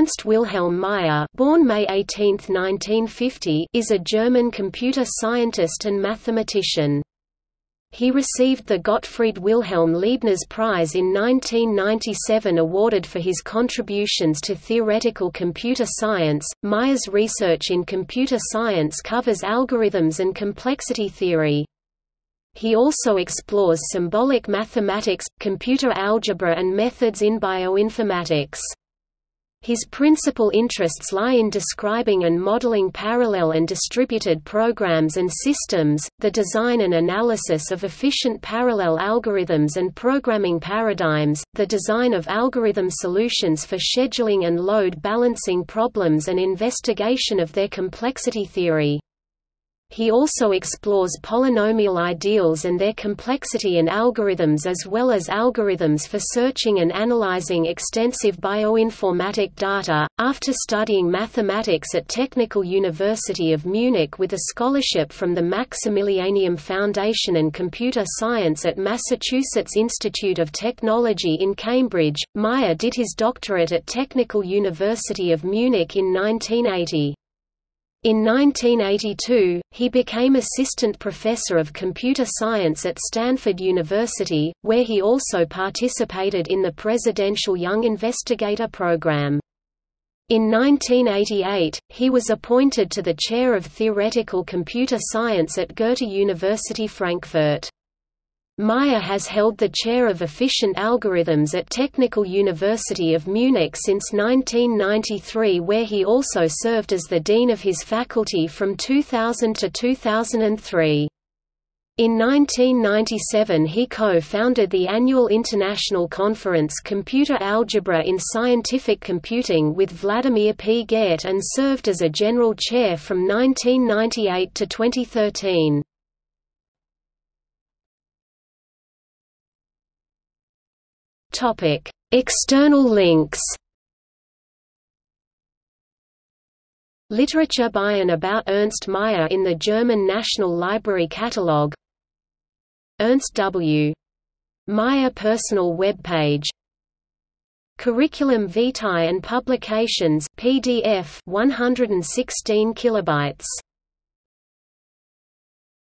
Ernst Wilhelm Mayr, born May 18, 1950, is a German computer scientist and mathematician. He received the Gottfried Wilhelm Leibniz Prize in 1997 awarded for his contributions to theoretical computer science. Mayr's research in computer science covers algorithms and complexity theory. He also explores symbolic mathematics, computer algebra, and methods in bioinformatics. His principal interests lie in describing and modeling parallel and distributed programs and systems, the design and analysis of efficient parallel algorithms and programming paradigms, the design of algorithm solutions for scheduling and load balancing problems, and investigation of their complexity theory. He also explores polynomial ideals and their complexity in algorithms, as well as algorithms for searching and analyzing extensive bioinformatic data. After studying mathematics at Technical University of Munich with a scholarship from the Maximilianium Foundation and computer science at Massachusetts Institute of Technology in Cambridge, Mayr did his doctorate at Technical University of Munich in 1980. In 1982, he became assistant professor of computer science at Stanford University, where he also participated in the Presidential Young Investigator Program. In 1988, he was appointed to the chair of theoretical computer science at Goethe University Frankfurt. Mayr has held the chair of efficient algorithms at Technical University of Munich since 1993, where he also served as the dean of his faculty from 2000 to 2003. In 1997 he co-founded the annual international conference Computer Algebra in Scientific Computing with Vladimir P. Gerdt and served as a general chair from 1998 to 2013. External links: Literature by and about Ernst Mayr in the German National Library Catalogue, Ernst W. Mayr personal webpage, Curriculum vitae and publications PDF 116 kilobytes.